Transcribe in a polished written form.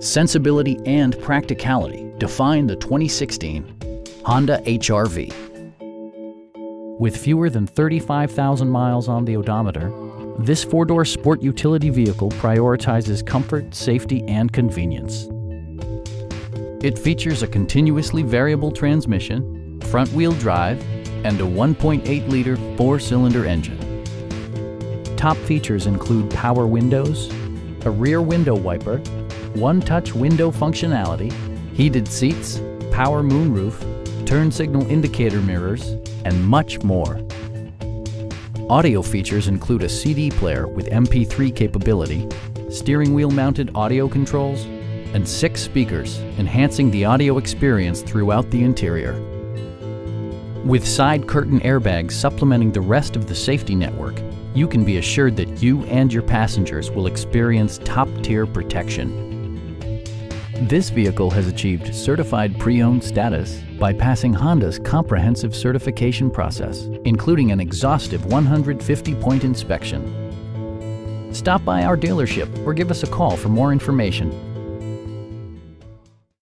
sensibility and practicality define the 2016 Honda HR-V. With fewer than 35,000 miles on the odometer, this four-door sport utility vehicle prioritizes comfort, safety, and convenience. It features a continuously variable transmission, front-wheel drive, and a 1.8-liter four-cylinder engine. Top features include power windows, a rear window wiper, one-touch window functionality, heated seats, power moonroof, turn signal indicator mirrors, and much more. Audio features include a CD player with MP3 capability, steering wheel mounted audio controls, and 6 speakers, enhancing the audio experience throughout the interior. With side curtain airbags supplementing the rest of the safety network, you can be assured that you and your passengers will experience top-tier protection. This vehicle has achieved certified pre-owned status by passing Honda's comprehensive certification process, including an exhaustive 150-point inspection. Stop by our dealership or give us a call for more information.